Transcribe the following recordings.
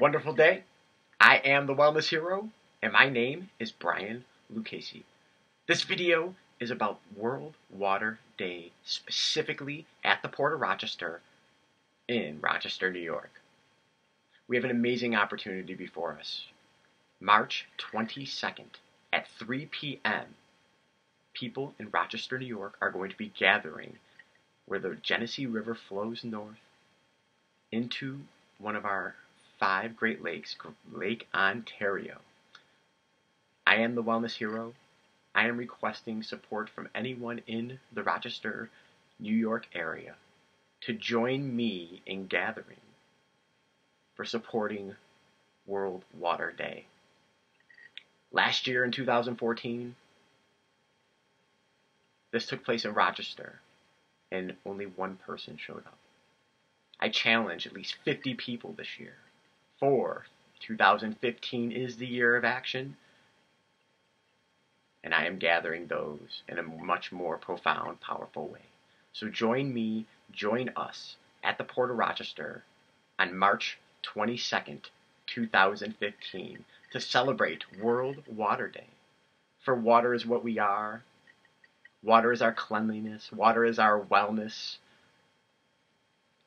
wonderful day. I am the Wellness Hero, and my name is Brian Lucchesi. This video is about World Water Day, specifically at the Port of Rochester in Rochester, New York. We have an amazing opportunity before us. March 22nd at 3 p.m., people in Rochester, New York are going to be gathering where the Genesee River flows north into one of our 5 Great Lakes, Lake Ontario. I am the Wellness Hero. I am requesting support from anyone in the Rochester, New York area to join me in gathering for supporting World Water Day. Last year in 2014, this took place in Rochester, and only one person showed up. I challenge at least 50 people this year, for 2015 is the year of action, and I am gathering those in a much more profound, powerful way. So join me, join us at the Port of Rochester on March 22nd, 2015 to celebrate World Water Day. For water is what we are. Water is our cleanliness. Water is our wellness.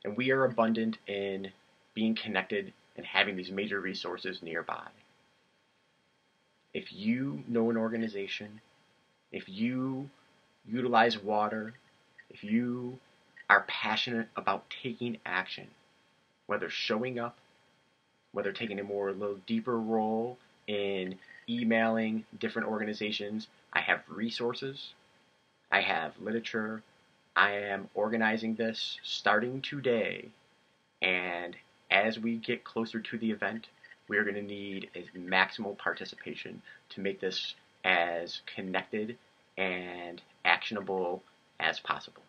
And we are abundant in being connected and having these major resources nearby. If you know an organization, if you utilize water, if you are passionate about taking action, whether showing up, whether taking a more little deeper role in emailing different organizations, I have resources, I have literature, I am organizing this starting today, and as we get closer to the event, we are going to need is maximal participation to make this as connected and actionable as possible.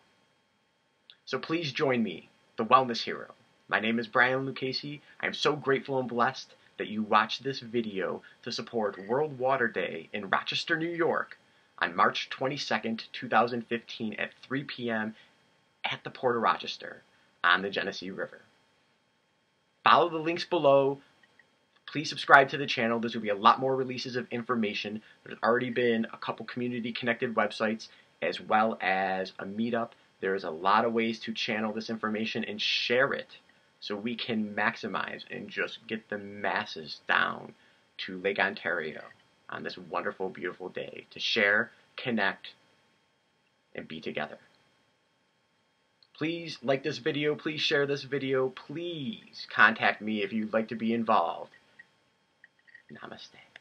So please join me, the Wellness Hero. My name is Brian Lucchesi. I am so grateful and blessed that you watched this video to support World Water Day in Rochester, New York on March 22nd, 2015 at 3 p.m. at the Port of Rochester on the Genesee River. Follow the links below. Please subscribe to the channel. There's going to be a lot more releases of information. There's already been a couple community-connected websites as well as a meetup. There's a lot of ways to channel this information and share it, so we can maximize and just get the masses down to Lake Ontario on this wonderful, beautiful day to share, connect, and be together. Please like this video. Please share this video. Please contact me if you'd like to be involved. Namaste.